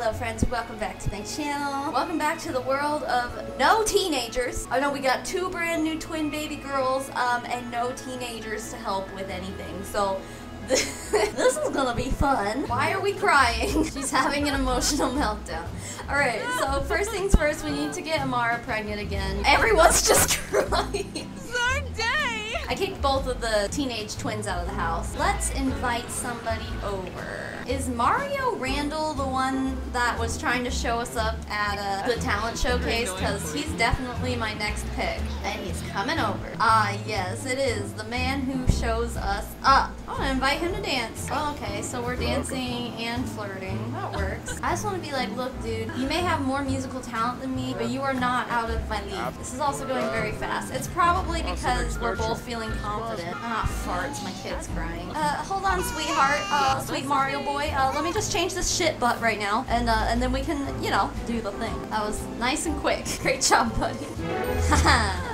Hello friends, welcome back to my channel. Welcome back to the world of no teenagers. I know we got two brand new twin baby girls and no teenagers to help with anything, so this is gonna be fun. Why are we crying? She's having an emotional meltdown. Alright, so first things first, we need to get Amara pregnant again. Everyone's just crying. Someday! I kicked both of the teenage twins out of the house. Let's invite somebody over. Is Mario Randall the one that was trying to show us up at the talent showcase? Because he's definitely my next pick. And he's coming over. Ah, yes, it is. The man who shows us up. I want to invite him to dance. Oh, okay, so we're dancing and flirting. That works. I just want to be like, look, dude, you may have more musical talent than me, but you are not out of my league. This is also going very fast. It's probably because we're both feeling confident. Ah, farts. My kid's crying. Hold on, sweetheart. Sweet Mario boy. Let me just change this shit butt right now, and then we can, you know, do the thing. That was nice and quick. Great job, buddy.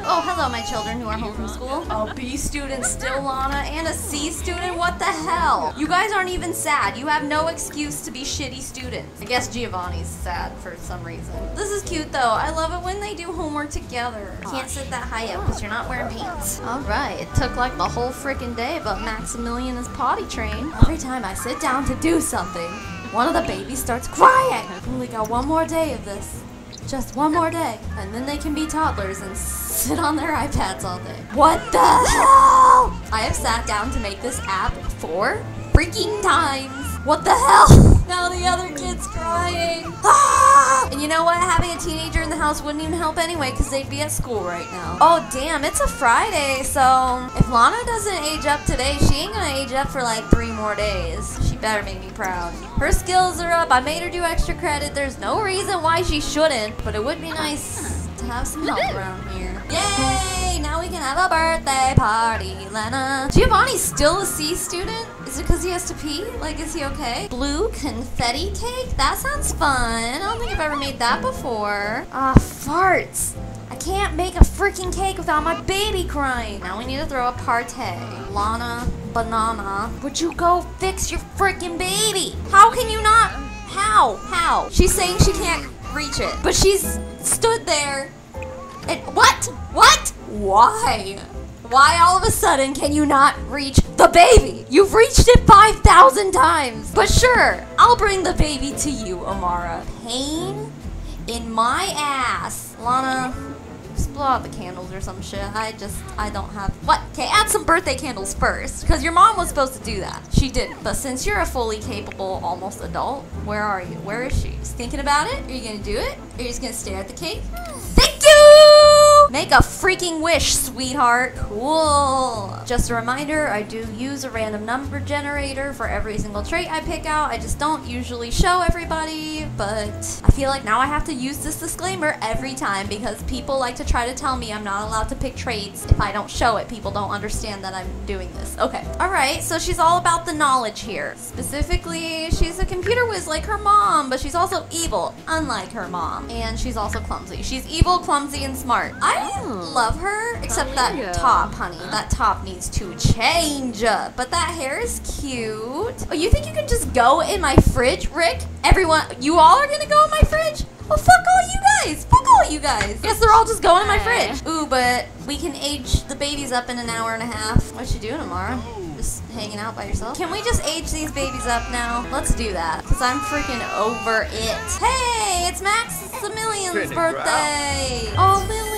Oh, hello, my children who are home from school. A B student, still Lana, and a C student? What the hell? You guys aren't even sad. You have no excuse to be shitty students. I guess Giovanni's sad for some reason. This is cute, though. I love it when they do homework together. Can't sit that high up because you're not wearing pants. All right. It took, like, the whole freaking day, but Maximilian is potty trained. Every time I sit down to do something, one of the babies starts crying. I've only got one more day of this. Just one more day, and then they can be toddlers and sit on their iPads all day. What the hell? I have sat down to make this app 4 freaking times. What the hell? Now the other kid's crying. Ah! And you know what? Having a teenager in the house wouldn't even help anyway because they'd be at school right now. Oh, damn. It's a Friday, so if Lana doesn't age up today, she ain't gonna age up for like 3 more days. She better make me proud. Her skills are up. I made her do extra credit. There's no reason why she shouldn't, but it would be nice to have some help around here. Yay! Now we can have a birthday party, Lana. Giovanni's still a C student? Is it because he has to pee? Like, is he okay? Blue confetti cake? That sounds fun. I don't think I've ever made that before. Ah, farts. I can't make a freaking cake without my baby crying. Now we need to throw a party. Lana, banana. Would you go fix your freaking baby? How can you not? How? How? She's saying she can't reach it, but she's stood there. And what? What? Why? Why all of a sudden can you not reach the baby? You've reached it 5,000 times. But sure, I'll bring the baby to you, Amara. Pain in my ass. Lana, just blow out the candles or some shit. I don't have, what? Okay, add some birthday candles first, because your mom was supposed to do that. She didn't, but since you're a fully capable, almost adult, where are you? Where is she? Just thinking about it? Are you gonna do it? Are you just gonna stare at the cake? Thank you! Make a freaking wish, sweetheart. Cool. Just a reminder, I do use a random number generator for every single trait I pick out. I just don't usually show everybody, but I feel like now I have to use this disclaimer every time because people like to try to tell me I'm not allowed to pick traits if I don't show it. People don't understand that I'm doing this. Okay. All right. So she's all about the knowledge here. Specifically, she's a computer whiz like her mom, but she's also evil, unlike her mom. And she's also clumsy. She's evil, clumsy, and smart. I love her, except that top, honey. That top needs to change. But that hair is cute. Oh, you think you can just go in my fridge, Rick? Everyone, you all are gonna go in my fridge? Well, fuck all you guys. Fuck all you guys. Guess they're all just going in my fridge. Ooh, but we can age the babies up in an hour and a half. What you doing, Amara? Just hanging out by yourself? Can we just age these babies up now? Let's do that, because I'm freaking over it. Hey, it's Maximilian's birthday. Oh, Lily.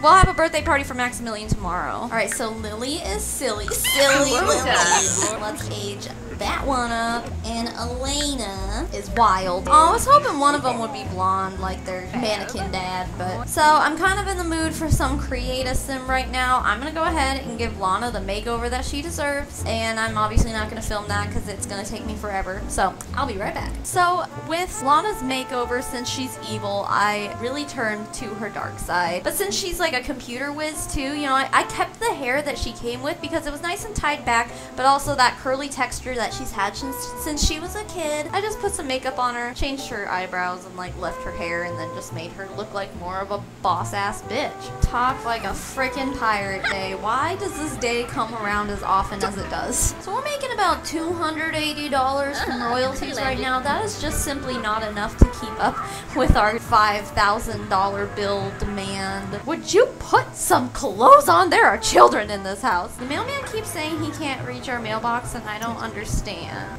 We'll have a birthday party for Maximilian tomorrow. All right, so Lily is silly. Silly Lily. Let's age that one up. And Elena is wild. Oh, I was hoping one of them would be blonde, like their mannequin dad, but... So I'm kind of in the mood for some create-a-sim right now. I'm gonna go ahead and give Lana the makeover that she deserves. And I'm obviously not gonna film that because it's gonna take me forever. So I'll be right back. So with Lana's makeover, since she's evil, I really turned to her dark side. But since she's like a computer whiz too, you know, I kept the hair that she came with because it was nice and tied back, but also that curly texture that that she's had since she was a kid. I just put some makeup on her, changed her eyebrows, and like left her hair, and then just made her look like more of a boss ass bitch. Talk like a freaking pirate day. Why does this day come around as often as it does? So we're making about $280 from royalties right now. That is just simply not enough to keep up with our $5,000 bill demand. Would you put some clothes on? There are children in this house. The mailman keeps saying he can't reach our mailbox, and I don't understand.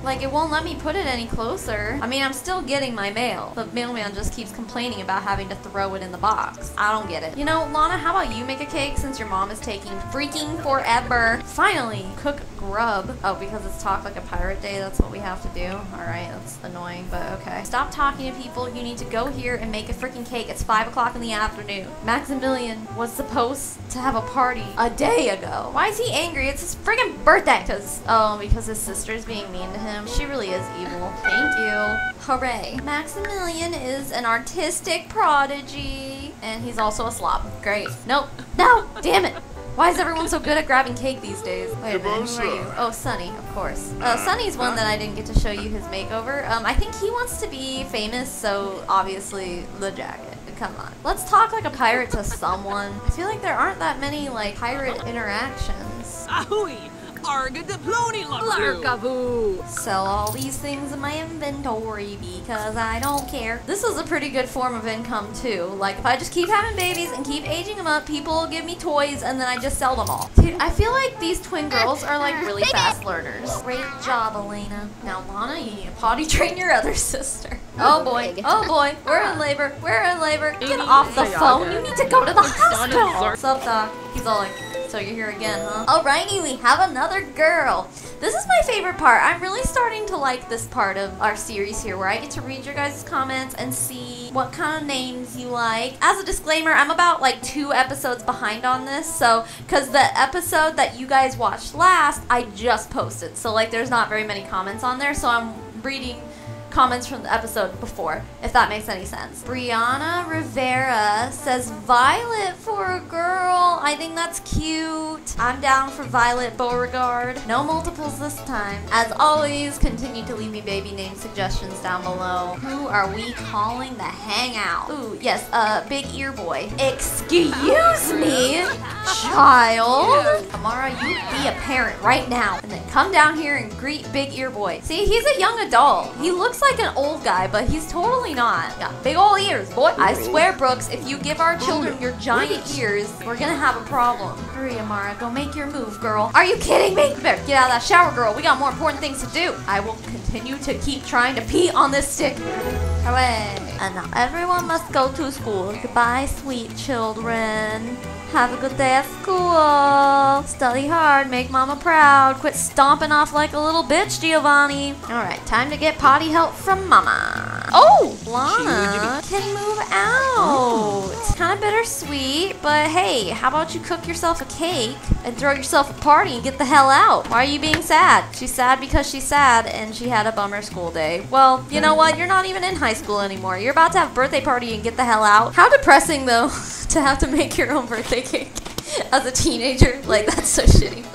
Like, it won't let me put it any closer. I mean, I'm still getting my mail. The mailman just keeps complaining about having to throw it in the box. I don't get it. You know, Lana, how about you make a cake since your mom is taking freaking forever? Finally, cook grub. Oh, because it's talk like a pirate day, that's what we have to do. All right, that's annoying, but okay. Stop talking to people. You need to go here and make a freaking cake. It's 5 o'clock in the afternoon. Maximilian was supposed to have a party a day ago. Why is he angry? It's his freaking birthday. Because his sister's being mean to him. She really is evil. Thank you. Hooray. Maximilian is an artistic prodigy. And he's also a slob. Great. Nope. No, damn it. Why is everyone so good at grabbing cake these days? Wait a minute, who are you? Oh, Sonny, of course. Sonny's one that I didn't get to show you his makeover. I think he wants to be famous, so obviously the jacket. Come on. Let's talk like a pirate to someone. I feel like there aren't that many, like, pirate interactions. Ahoy! Sell all these things in my inventory because I don't care. This is a pretty good form of income too. Like, if I just keep having babies and keep aging them up, people will give me toys and then I just sell them all. Dude, I feel like these twin girls are like really fast learners. Great job, Elena. Now, Lana, you need to potty train your other sister. Oh boy, oh boy, we're in labor, we're in labor. Get off the phone, you need to go to the hospital. What's up, Doc? He's all like, so you're here again, huh? Alrighty, we have another girl. This is my favorite part. I'm really starting to like this part of our series here where I get to read your guys' comments and see what kind of names you like. As a disclaimer, I'm about like 2 episodes behind on this, so, cause the episode that you guys watched last, I just posted. So like there's not very many comments on there, so I'm reading comments from the episode before, if that makes any sense. Brianna Rivera says, Violet for a girl. I think that's cute. I'm down for Violet Beauregard. No multiples this time. As always, continue to leave me baby name suggestions down below. Who are we calling the hangout? Ooh, yes, Big Ear Boy. Excuse me, child. Amara, you be a parent right now. And then come down here and greet Big Ear Boy. See, he's a young adult. He looks like an old guy, but he's totally not. Got big old ears, boy. I swear, Brooks, if you give our children your giant ears, we're gonna have a problem. Hurry, Amara, go make your move, girl. Are you kidding me? There, get out of that shower, girl. We got more important things to do. I will continue to keep trying to pee on this stick. Hooray. And now everyone must go to school. Goodbye, sweet children. Have a good day at school. Study hard, make mama proud. Quit stomping off like a little bitch, Giovanni. All right, time to get potty help from mama. Oh, Lana can move out. It's kind of bittersweet, but hey, how about you cook yourself a cake and throw yourself a party and get the hell out? Why are you being sad? She's sad because she's sad and she had a bummer school day. Well, you know what? You're not even in high school anymore. You're about to have a birthday party and get the hell out. How depressing, though, to have to make your own birthday cake as a teenager. Like, that's so shitty.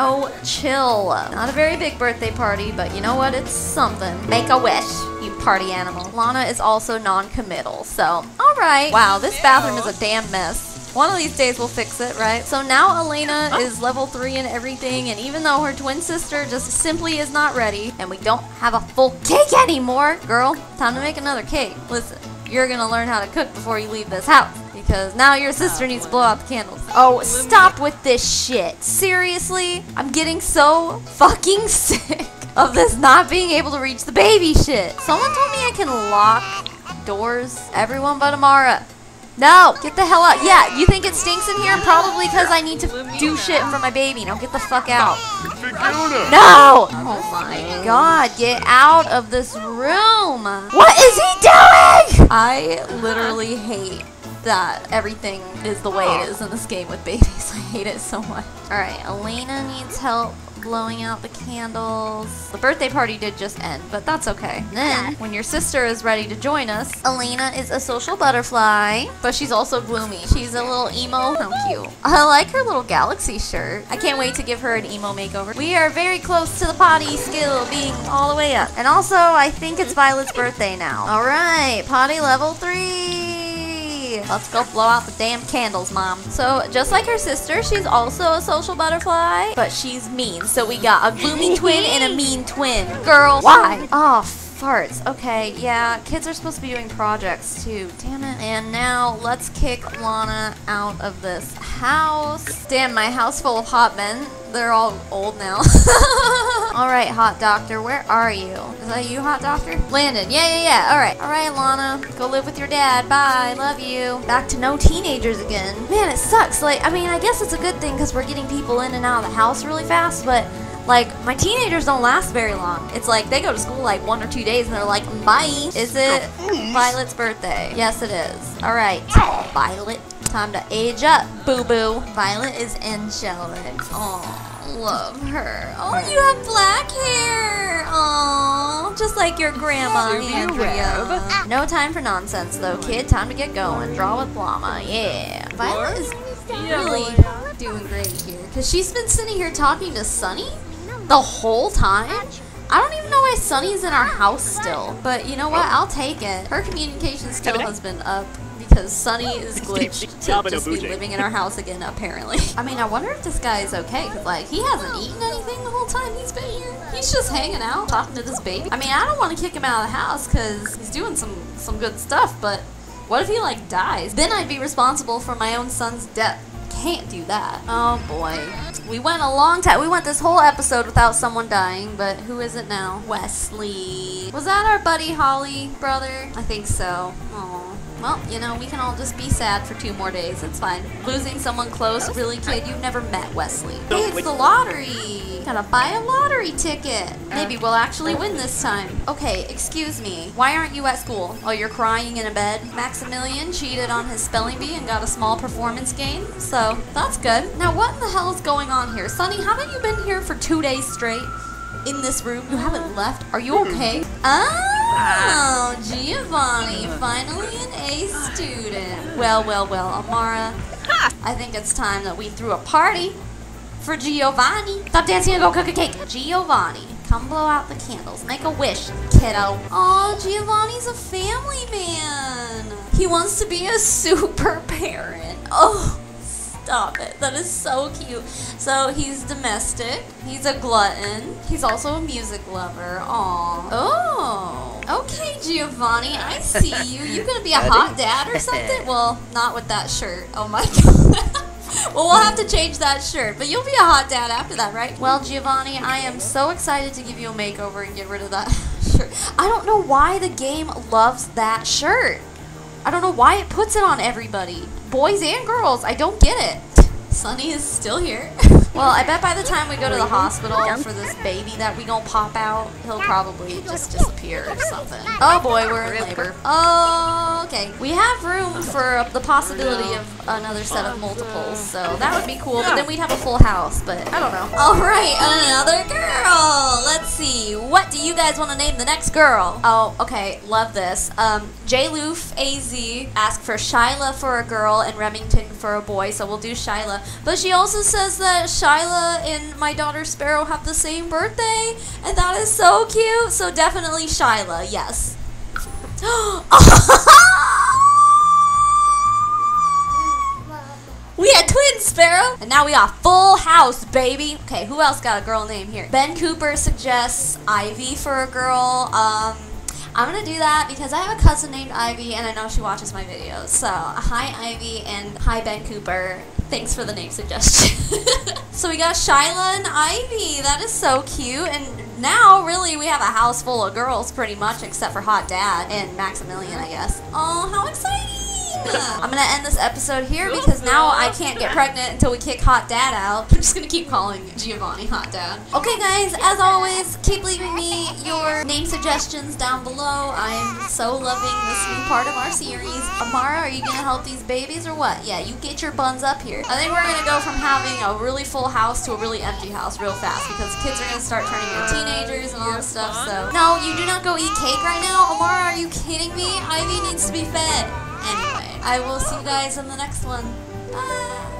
Oh, chill. Not a very big birthday party, but you know what? It's something. Make a wish, you party animal. Lana is also non-committal, so all right. Wow, this bathroom is a damn mess. One of these days we'll fix it, right? So now Elena is level 3 in everything, and even though her twin sister just simply is not ready, and we don't have a full cake anymore, girl, time to make another cake. Listen, you're gonna learn how to cook before you leave this house. Because now your sister needs to blow out the candles. Oh, stop with this shit. Seriously? I'm getting so fucking sick of this not being able to reach the baby shit. Someone told me I can lock doors. Everyone but Amara. No, get the hell out. Yeah, you think it stinks in here? Probably because I need to do shit for my baby. Now get the fuck out. No! Oh my god, get out of this room. What is he doing? I literally hate that everything is the way it is in this game with babies. I hate it so much. All right, Elena needs help blowing out the candles. The birthday party did just end, but that's okay. And then, when your sister is ready to join us, Elena is a social butterfly, but she's also gloomy. She's a little emo. How cute. I like her little galaxy shirt. I can't wait to give her an emo makeover. We are very close to the potty skill being all the way up. And also, I think it's Violet's birthday now. All right, potty level 3. Let's go blow out the damn candles, Mom. So, just like her sister, she's also a social butterfly, but she's mean. So we got a gloomy twin and a mean twin. Girl, why? Oh, farts. Okay, yeah, kids are supposed to be doing projects too. Damn it. And now let's kick Lana out of this house. Damn, my house full of hot men. They're all old now. All right, hot doctor, where are you? Is that you, hot doctor? Landon, yeah. All right. All right, Lana, go live with your dad. Bye, love you. Back to no teenagers again. Man, it sucks. Like, I mean, I guess it's a good thing because we're getting people in and out of the house really fast, but like, my teenagers don't last very long. It's like, they go to school like 1 or 2 days and they're like, bye. Is it Violet's birthday? Yes, it is. All right, Violet, time to age up, boo-boo. Violet is in Shyla. Oh, love her. Oh, you have black hair. Oh, just like your grandma, Andrea. No time for nonsense, though, kid. Time to get going. Draw with llama, yeah. Violet is really doing great here. Because she's been sitting here talking to Sonny the whole time. I don't even know why Sonny's in our house still, but you know what? I'll take it. Her communication skill has been up because Sonny is glitched to just be living in our house again, apparently. I mean, I wonder if this guy is okay, because, like, he hasn't eaten anything the whole time he's been here. He's just hanging out, talking to this baby. I mean, I don't want to kick him out of the house because he's doing some good stuff, but what if he, like, dies? Then I'd be responsible for my own son's death. Can't do that. Oh boy. We went a long time. We went this whole episode without someone dying, but who is it now? Wesley. Was that our buddy Holly brother? I think so. Aww. Well, you know, we can all just be sad for 2 more days. It's fine. Losing someone close, really, kid, you've never met Wesley. Hey, it's the lottery. Gotta buy a lottery ticket. Maybe we'll actually win this time. Okay, excuse me. Why aren't you at school? Oh, you're crying in a bed? Maximilian cheated on his spelling bee and got a small performance gain, so that's good. Now, what in the hell is going on here? Sonny, haven't you been here for 2 days straight in this room? You haven't left? Are you okay? Oh, Giovanni, finally an A student. Well, Amara, I think it's time that we threw a party for Giovanni. Stop dancing and go cook a cake. Giovanni, come blow out the candles. Make a wish, kiddo. Oh, Giovanni's a family man. He wants to be a super parent. Oh, stop it. That is so cute. So he's domestic. He's a glutton. He's also a music lover. Aww. Oh. Okay, Giovanni, I see you. You're gonna be a hot dad or something? Well, not with that shirt. Oh my god. Well, we'll have to change that shirt, but you'll be a hot dad after that, right? Well, Giovanni, I am so excited to give you a makeover and get rid of that shirt. I don't know why the game loves that shirt. I don't know why it puts it on everybody. Boys and girls, I don't get it. Sonny is still here. Well, I bet by the time we go to the hospital for this baby that we gonna pop out, he'll probably just disappear or something. Oh boy, we're in labor. Oh, okay. We have room for the possibility of another set of multiples, so that would be cool, but then we'd have a full house, but I don't know. All right, another girl. Let's see. What do you guys want to name the next girl? Oh, okay. Love this. J Loof AZ asked for Shyla for a girl and Remington for a boy, so we'll do Shyla. But she also says that Shyla and my daughter Sparrow have the same birthday, and that is so cute. So definitely Shyla, yes. We had twins, Sparrow, and now we got full house, baby. Okay, who else got a girl name here? Ben Cooper suggests Ivy for a girl. I'm gonna do that because I have a cousin named Ivy, and I know she watches my videos. So hi Ivy and hi Ben Cooper. Thanks for the name suggestion. So we got Shyla and Ivy. That is so cute. And now, really, we have a house full of girls, pretty much, except for Hot Dad and Maximilian, I guess. Oh, how exciting! I'm gonna end this episode here because now I can't get pregnant until we kick Hot Dad out. I'm just gonna keep calling Giovanni Hot Dad. Okay guys, as always, keep leaving me your name suggestions down below. I'm so loving this new part of our series. Amara, are you gonna help these babies or what? Yeah, you get your buns up here. I think we're gonna go from having a really full house to a really empty house real fast because kids are gonna start turning into teenagers and all this stuff, so. No, you do not go eat cake right now. Amara, are you kidding me? Ivy needs to be fed. Anyway, I will see you guys in the next one. Bye!